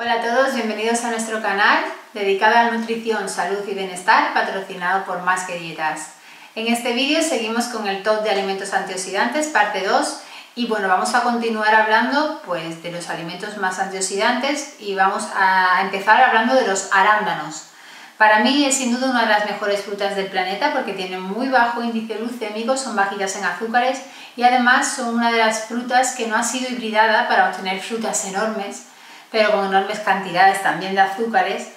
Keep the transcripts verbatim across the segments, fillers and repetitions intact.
Hola a todos, bienvenidos a nuestro canal dedicado a la nutrición, salud y bienestar, patrocinado por Más Que Dietas. En este vídeo seguimos con el top de alimentos antioxidantes, parte dos, y bueno, vamos a continuar hablando pues de los alimentos más antioxidantes y vamos a empezar hablando de los arándanos. Para mí es sin duda una de las mejores frutas del planeta porque tienen muy bajo índice glucémico, son bajitas en azúcares y además son una de las frutas que no ha sido hibridada para obtener frutas enormes, pero con enormes cantidades también de azúcares.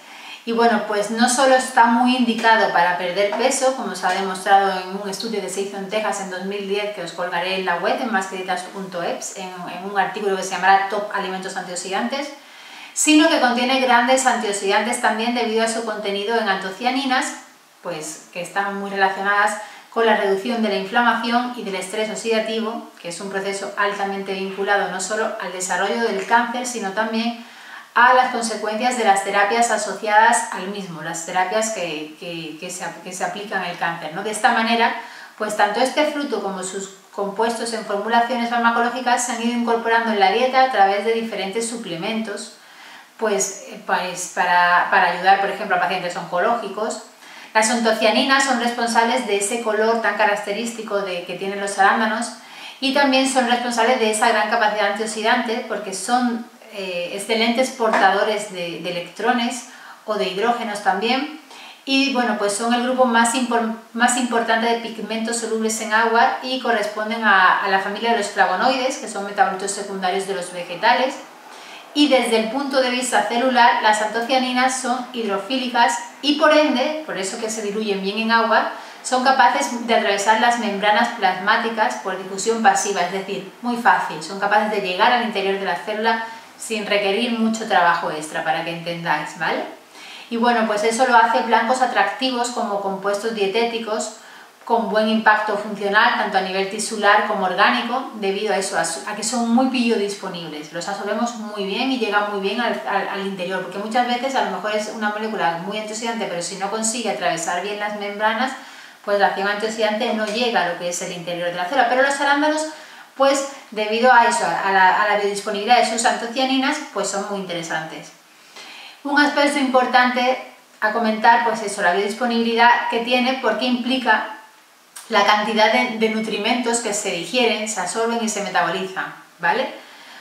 Y bueno, pues no solo está muy indicado para perder peso, como se ha demostrado en un estudio que se hizo en Texas en dos mil diez, que os colgaré en la web, en masquedietas punto es, en, en un artículo que se llamará Top Alimentos Antioxidantes, sino que contiene grandes antioxidantes también debido a su contenido en antocianinas, pues que están muy relacionadas con la reducción de la inflamación y del estrés oxidativo, que es un proceso altamente vinculado no solo al desarrollo del cáncer, sino también a las consecuencias de las terapias asociadas al mismo, las terapias que, que, que, se, que se aplican al cáncer, ¿no? De esta manera, pues tanto este fruto como sus compuestos en formulaciones farmacológicas se han ido incorporando en la dieta a través de diferentes suplementos, pues, pues para, para ayudar, por ejemplo, a pacientes oncológicos. Las antocianinas son responsables de ese color tan característico de, que tienen los arándanos y también son responsables de esa gran capacidad antioxidante porque son eh, excelentes portadores de, de electrones o de hidrógenos también y bueno, pues son el grupo más, impor, más importante de pigmentos solubles en agua y corresponden a, a la familia de los flavonoides, que son metabolitos secundarios de los vegetales. Y desde el punto de vista celular, las antocianinas son hidrofílicas y por ende, por eso que se diluyen bien en agua, son capaces de atravesar las membranas plasmáticas por difusión pasiva, es decir, muy fácil, son capaces de llegar al interior de la célula sin requerir mucho trabajo extra, para que entendáis, ¿vale? Y bueno, pues eso lo hace blancos atractivos como compuestos dietéticos con buen impacto funcional, tanto a nivel tisular como orgánico, debido a eso, a que son muy biodisponibles, los absorbemos muy bien y llegan muy bien al, al, al interior, porque muchas veces a lo mejor es una molécula muy antioxidante, pero si no consigue atravesar bien las membranas, pues la acción antioxidante no llega a lo que es el interior de la célula. Pero los arándanos, pues debido a eso, a la, a la biodisponibilidad de sus antocianinas, pues son muy interesantes. Un aspecto importante a comentar, pues eso, la biodisponibilidad que tiene, porque implica la cantidad de, de nutrimentos que se digieren, se absorben y se metabolizan, ¿vale?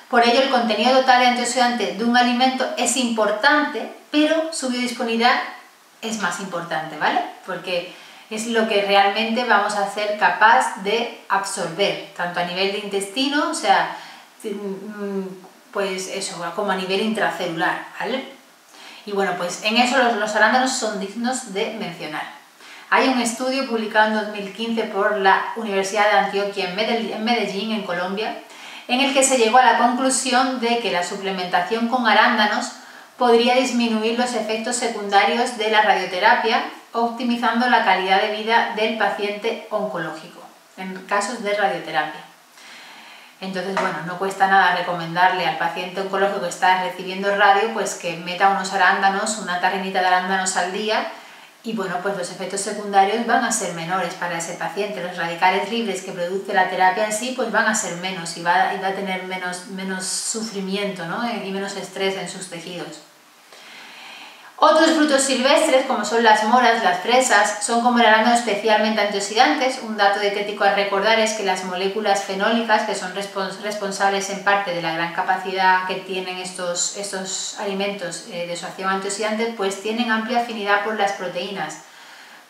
Por ello, el contenido total de antioxidantes de un alimento es importante, pero su biodisponibilidad es más importante, ¿vale? Porque es lo que realmente vamos a ser capaz de absorber, tanto a nivel de intestino, o sea, pues eso, como a nivel intracelular, ¿vale? Y bueno, pues en eso los, los arándanos son dignos de mencionar. Hay un estudio publicado en dos mil quince por la Universidad de Antioquia en Medellín, en Colombia, en el que se llegó a la conclusión de que la suplementación con arándanos podría disminuir los efectos secundarios de la radioterapia, optimizando la calidad de vida del paciente oncológico en casos de radioterapia. Entonces, bueno, no cuesta nada recomendarle al paciente oncológico que está recibiendo radio, pues que meta unos arándanos, una tarrinita de arándanos al día. Y bueno, pues los efectos secundarios van a ser menores para ese paciente, los radicales libres que produce la terapia en sí pues van a ser menos y va a, y va a tener menos, menos sufrimiento, ¿no? Y menos estrés en sus tejidos. Otros frutos silvestres como son las moras, las fresas, son como el arándano especialmente antioxidantes. Un dato dietético a recordar es que las moléculas fenólicas, que son respons responsables en parte de la gran capacidad que tienen estos, estos alimentos eh, de su acción antioxidante, pues tienen amplia afinidad por las proteínas,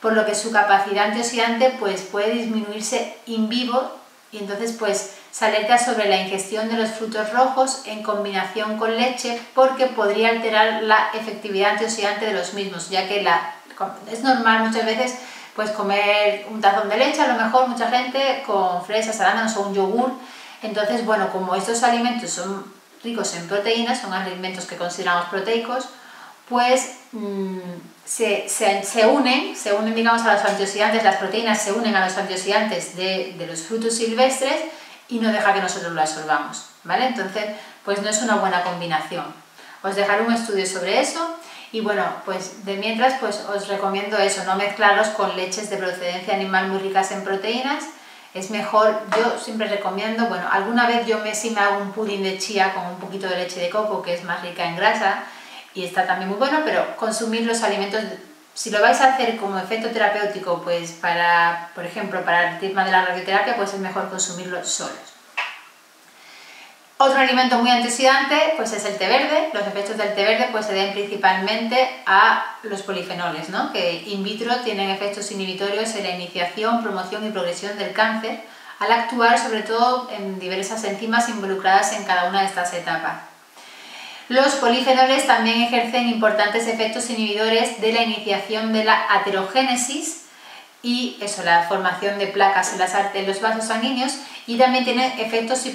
por lo que su capacidad antioxidante pues, puede disminuirse in vivo y entonces pues se alerta sobre la ingestión de los frutos rojos en combinación con leche porque podría alterar la efectividad antioxidante de los mismos, ya que la, es normal muchas veces pues comer un tazón de leche, a lo mejor mucha gente con fresas, arándanos o un yogur. Entonces, bueno, como estos alimentos son ricos en proteínas, son alimentos que consideramos proteicos, pues mmm, se, se, se unen, se unen digamos a los antioxidantes, las proteínas se unen a los antioxidantes de, de los frutos silvestres y no deja que nosotros lo absorbamos, ¿vale? Entonces, pues no es una buena combinación. Os dejaré un estudio sobre eso y bueno, pues de mientras pues os recomiendo eso, no mezclarlos con leches de procedencia animal muy ricas en proteínas. Es mejor, yo siempre recomiendo, bueno, alguna vez yo me, sí me hago un pudín de chía con un poquito de leche de coco que es más rica en grasa y está también muy bueno, pero consumir los alimentos, si lo vais a hacer como efecto terapéutico, pues para, por ejemplo, para el tema de la radioterapia, pues es mejor consumirlos solos. Otro alimento muy antioxidante pues es el té verde. Los efectos del té verde pues se deben principalmente a los polifenoles, ¿no? Que in vitro tienen efectos inhibitorios en la iniciación, promoción y progresión del cáncer, al actuar sobre todo en diversas enzimas involucradas en cada una de estas etapas. Los polifenoles también ejercen importantes efectos inhibidores de la iniciación de la aterogénesis y eso, la formación de placas en, las, en los vasos sanguíneos, y también tiene efectos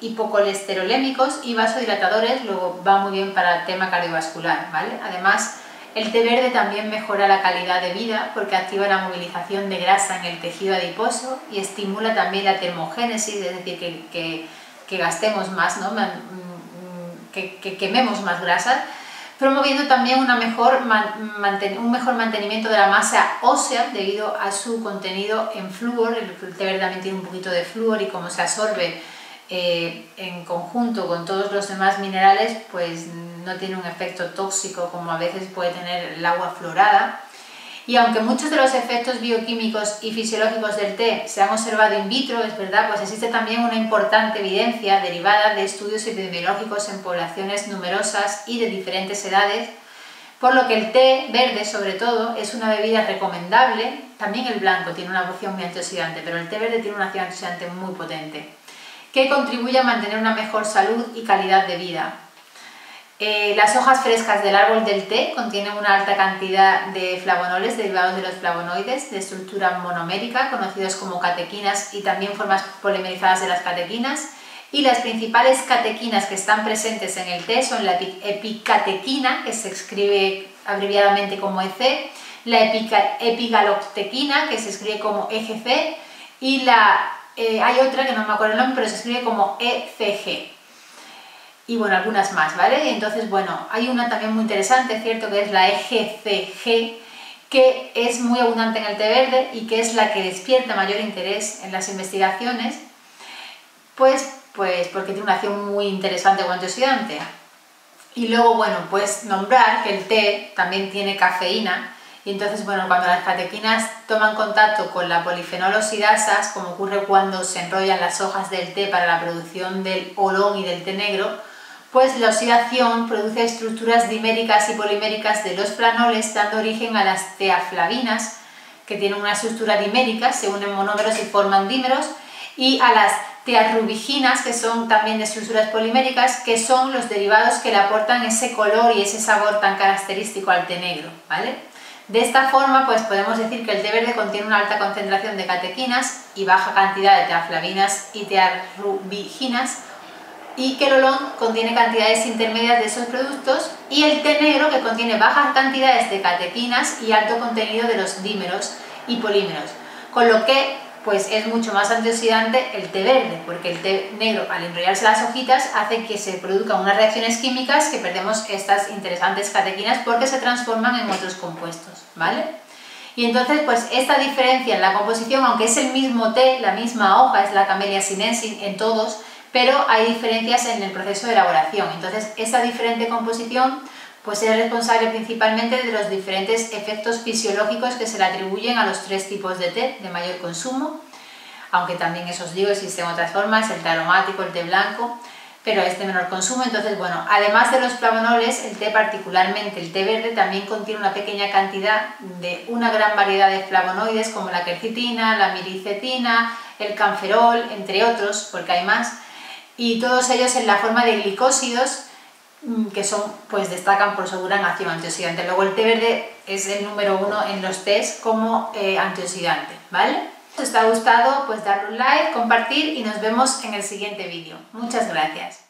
hipocolesterolémicos y vasodilatadores, luego va muy bien para el tema cardiovascular, ¿vale? Además, el té verde también mejora la calidad de vida porque activa la movilización de grasa en el tejido adiposo y estimula también la termogénesis, es decir, que, que, que gastemos más, ¿no? que, que quememos más grasa, promoviendo también una mejor, un mejor mantenimiento de la masa ósea debido a su contenido en flúor. El té verde también tiene un poquito de flúor y como se absorbe eh, en conjunto con todos los demás minerales, pues no tiene un efecto tóxico como a veces puede tener el agua fluorada. Y aunque muchos de los efectos bioquímicos y fisiológicos del té se han observado in vitro, es verdad, pues existe también una importante evidencia derivada de estudios epidemiológicos en poblaciones numerosas y de diferentes edades, por lo que el té verde, sobre todo, es una bebida recomendable. También el blanco tiene una opción muy antioxidante, pero el té verde tiene una acción antioxidante muy potente, que contribuye a mantener una mejor salud y calidad de vida. Eh, las hojas frescas del árbol del té contienen una alta cantidad de flavonoles derivados de los flavonoides de estructura monomérica, conocidos como catequinas, y también formas polimerizadas de las catequinas. Y las principales catequinas que están presentes en el té son la epicatequina, que se escribe abreviadamente como E C, la epigalocatequina, que se escribe como E G C, y la, eh, hay otra que no me acuerdo el nombre, pero se escribe como E C G. Y bueno, algunas más, ¿vale? Entonces, bueno, hay una también muy interesante, ¿cierto? Que es la E G C G, que es muy abundante en el té verde y que es la que despierta mayor interés en las investigaciones, pues, pues porque tiene una acción muy interesante como antioxidante. Y luego, bueno, pues nombrar que el té también tiene cafeína, y entonces, bueno, cuando las catequinas toman contacto con la polifenoloxidasas, como ocurre cuando se enrollan las hojas del té para la producción del olón y del té negro, pues la oxidación produce estructuras diméricas y poliméricas de los flavonoles, dando origen a las teaflavinas, que tienen una estructura dimérica, se unen monómeros y forman dímeros, y a las tearrubiginas, que son también estructuras poliméricas, que son los derivados que le aportan ese color y ese sabor tan característico al té negro, ¿vale? De esta forma, pues podemos decir que el té verde contiene una alta concentración de catequinas y baja cantidad de teaflavinas y tearrubiginas, y que el olón contiene cantidades intermedias de esos productos, y el té negro, que contiene bajas cantidades de catequinas y alto contenido de los dímeros y polímeros, con lo que pues es mucho más antioxidante el té verde, porque el té negro, al enrollarse las hojitas, hace que se produzcan unas reacciones químicas que perdemos estas interesantes catequinas porque se transforman en otros compuestos, ¿vale? Y entonces, pues esta diferencia en la composición, aunque es el mismo té, la misma hoja, es la Camellia sinensis en todos, pero hay diferencias en el proceso de elaboración. Entonces, esa diferente composición pues es responsable principalmente de los diferentes efectos fisiológicos que se le atribuyen a los tres tipos de té de mayor consumo, aunque también, eso os digo, existen otras formas, el té aromático, el té blanco, pero es de menor consumo. Entonces, bueno, además de los flavonoles, el té, particularmente el té verde, también contiene una pequeña cantidad de una gran variedad de flavonoides como la quercetina, la miricetina, el canferol, entre otros, porque hay más, y todos ellos en la forma de glicósidos que son, pues destacan por su gran acción antioxidante. Luego el té verde es el número uno en los tés como eh, antioxidante, ¿vale? Si os ha gustado, pues darle un like, compartir y nos vemos en el siguiente vídeo. Muchas gracias.